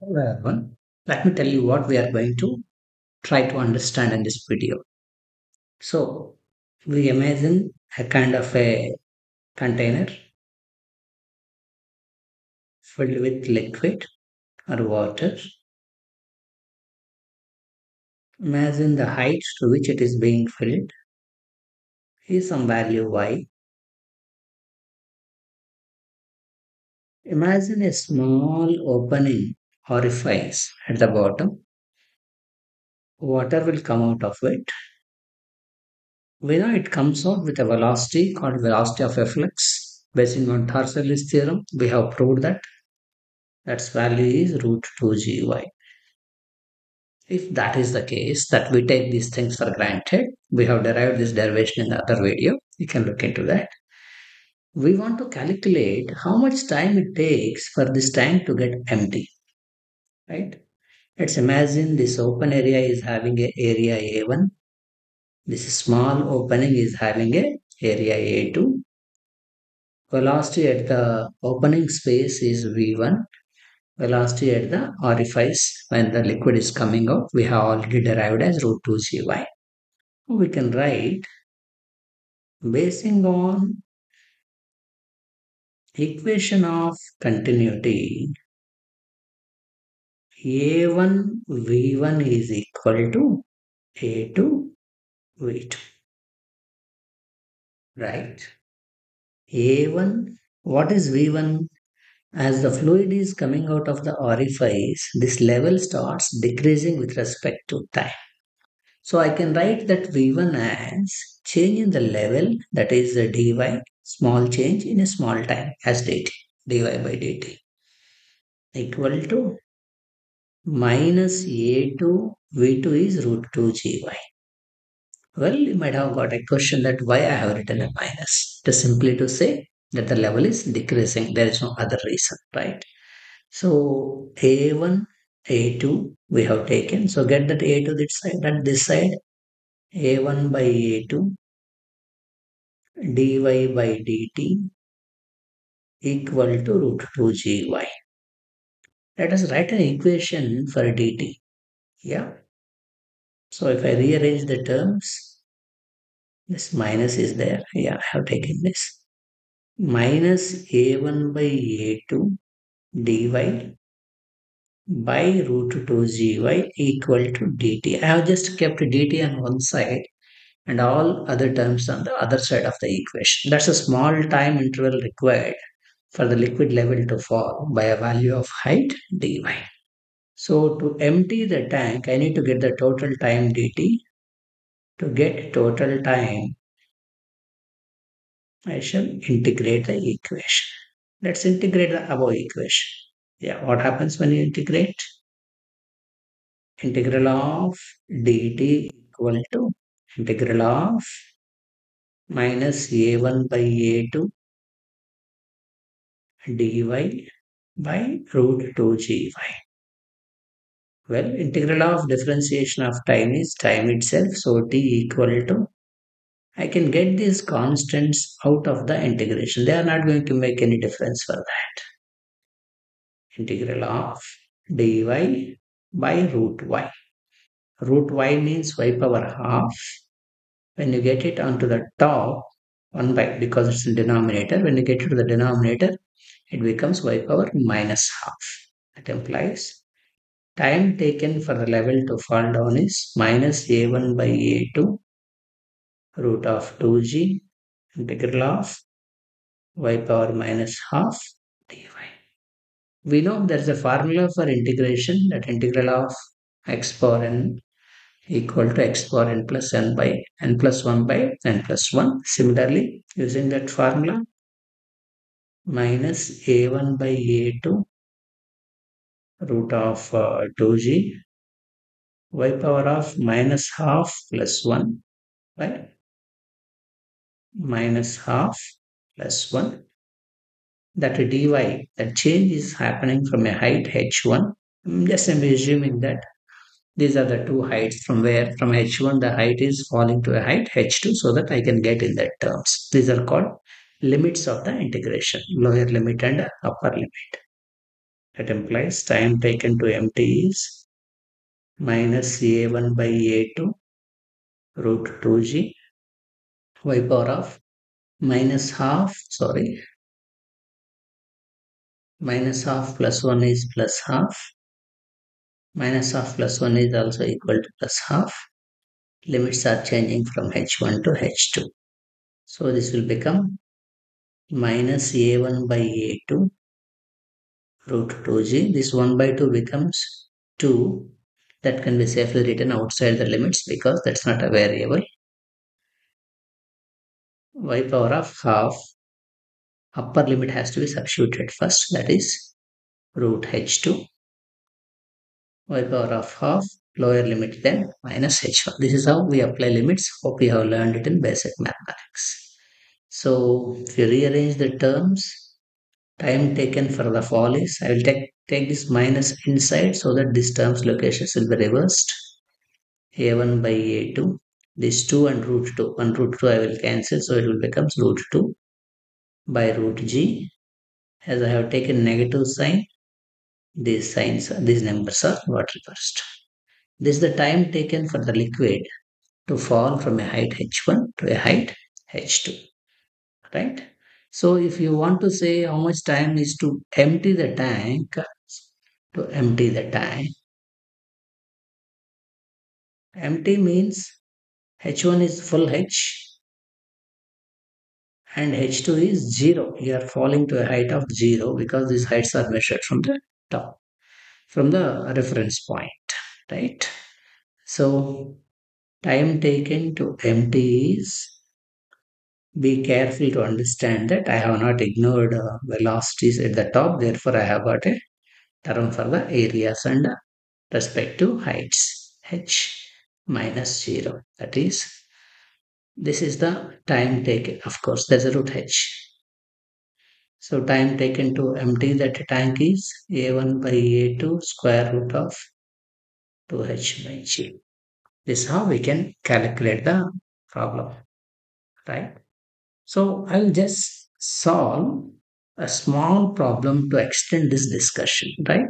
Hello everyone, let me tell you what we are going to try to understand in this video. So we imagine a kind of a container filled with liquid or water. Imagine the height to which it is being filled is some value y. Imagine a small opening orifice at the bottom. Water will come out of it. We know it comes out with a velocity called velocity of efflux. Based on Torricelli's theorem, we have proved that. That's value is root 2gy. If that is the case, that we take these things for granted, we have derived this derivation in the other video. You can look into that. We want to calculate how much time it takes for this tank to get empty, right? Let's imagine this open area is having an area A1. This small opening is having an area A2. Velocity at the opening space is V1. Velocity at the orifice when the liquid is coming out, we have already derived as root 2gy. We can write, basing on equation of continuity, A1 V1 is equal to A2 V2, right? A1, what is V1? As the fluid is coming out of the orifice, this level starts decreasing with respect to time. So I can write that V1 as change in the level, that is the dy, small change in a small time as dt, dy by dt, equal to minus A2, V2 is root 2gy. Well, you might have got a question that why I have written a minus. Just simply to say that the level is decreasing, there is no other reason, right? So A1, A2 we have taken. So get that A to this side, at this side, A1 by A2 dy by dt equal to root 2gy. Let us write an equation for dt. Yeah. So if I rearrange the terms, this minus is there. Yeah, I have taken this. Minus a1 by a2 dy by root 2gy equal to dt. I have just kept dt on one side and all other terms on the other side of the equation. That's a small time interval required for the liquid level to fall by a value of height dy. So to empty the tank, I need to get the total time dt. To get total time, I shall integrate the equation. Let's integrate the above equation. Yeah, what happens when you integrate? Integral of dt equal to integral of minus a1 by a2 dy by root 2gy. Well, integral of differentiation of time is time itself, so t equal to, I can get these constants out of the integration. They are not going to make any difference for that. Integral of dy by root y. Root y means y power half. When you get it onto the top, 1 by, because it's in denominator, when you get it to the denominator, it becomes y power minus half. That implies time taken for the level to fall down is minus a1 by a2 root of 2g integral of y power minus half dy. We know there is a formula for integration, that integral of x power n equal to x power n plus n by n plus 1 by n plus 1. Similarly, using that formula, minus a1 by a2 root of 2g y power of minus half plus 1 by minus half plus 1, that dy, that change is happening from a height h1. Just I'm assuming that these are the two heights from where from h1 the height is falling to a height h2, so that I can get in that terms. These are called limits of the integration, lower limit and upper limit. That implies time taken to empty is minus a1 by a2 root 2g y power of minus half plus 1 is plus half, minus half plus 1 is also equal to plus half. Limits are changing from h1 to h2. So this will become minus a1 by a2 root 2g. This 1 by 2 becomes 2. That can be safely written outside the limits because that's not a variable. Y power of half, upper limit has to be substituted first, that is root h2. Y power of half, lower limit then minus h1. This is how we apply limits. Hope you have learned it in basic mathematics. So if you rearrange the terms, time taken for the fall is, I will take this minus inside so that this term's locations will be reversed. a1 by a2, this 2 and root 2, I will cancel, so it will become root 2 by root g. As I have taken negative sign, these numbers are got reversed. This is the time taken for the liquid to fall from a height h1 to a height h2, right? So if you want to say how much time is to empty the tank, empty means h1 is full h and h2 is 0. You are falling to a height of 0 because these heights are measured from the top, from the reference point. Right, so time taken to empty is, be careful to understand that I have not ignored velocities at the top, therefore I have got a term for the areas and respective heights, h minus 0. That is, this is the time taken, of course there's a root h. So time taken to empty that tank is a1 by a2 square root of 2h by g. This is how we can calculate the problem, right? So I will just solve a small problem to extend this discussion, right?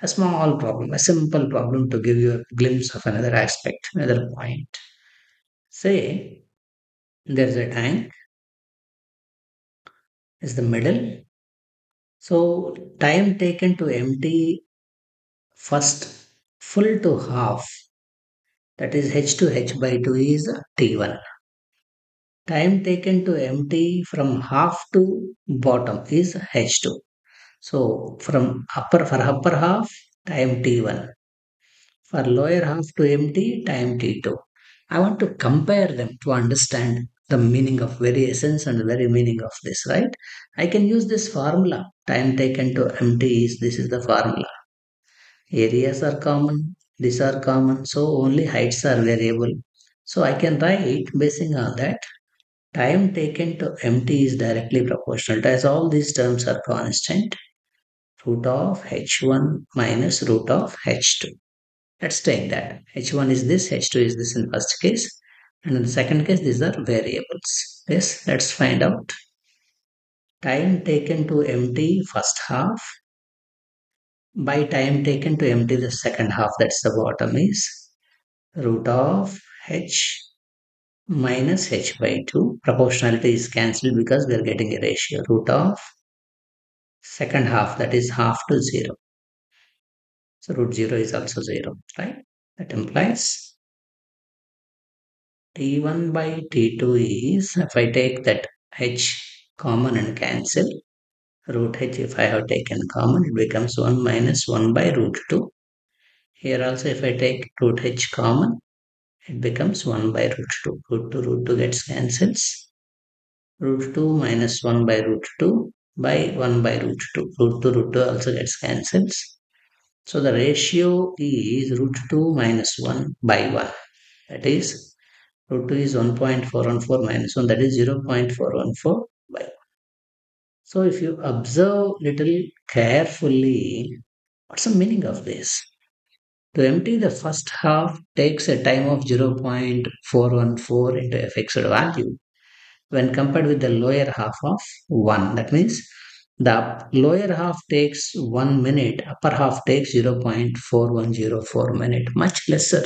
A small problem, a simple problem to give you a glimpse of another aspect, another point. Say there is a tank, is the middle. So time taken to empty first full to half, that is h2 h by 2 is t1. Time taken to empty from half to bottom is h2. So from upper half time t1, for lower half to empty time t2. I want to compare them to understand the meaning of variations and the very meaning of this, right? I can use this formula. Time taken to empty is, this is the formula. Areas are common, these are common, so only heights are variable. So I can write, basing on that, time taken to empty is directly proportional, as all these terms are constant, root of h1 minus root of h2. Let's take that. h1 is this, h2 is this in first case, and in the second case these are variables. Yes, let's find out. Time taken to empty first half by time taken to empty the second half, that's the bottom, is root of h minus h by 2. Proportionality is cancelled because we are getting a ratio. Root of second half, that is half to 0. So root 0 is also 0, right? That implies t1 by t2 is, if I take that h common and cancel, root h, if I have taken common, it becomes 1 minus 1 by root 2. Here also, if I take root h common, it becomes 1 by root 2. Root 2 gets cancels. Root 2 minus 1 by root 2 by 1 by root 2. Root 2 also gets cancels. So the ratio is root 2 minus 1 by 1. That is, root 2 is 1.414 minus 1, that is 0.414 by 1. So if you observe little carefully, what's the meaning of this? To empty the first half takes a time of 0.414 into a fixed value when compared with the lower half of 1. That means The lower half takes 1 minute, upper half takes 0.4104 minute, much lesser.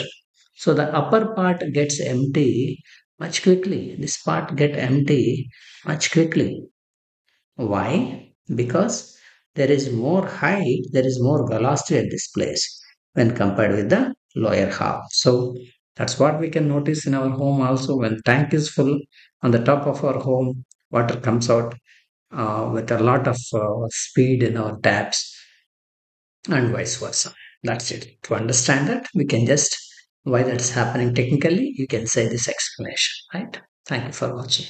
So the upper part gets empty much quickly. This part gets empty much quickly. Why? Because there is more height, there is more velocity at this place when compared with the lower half. So that's what we can notice in our home also. When tank is full, on the top of our home, water comes out with a lot of speed in our taps, and vice versa. That's it. To understand that, we can just, why that's happening technically, you can say this explanation, right? Thank you for watching.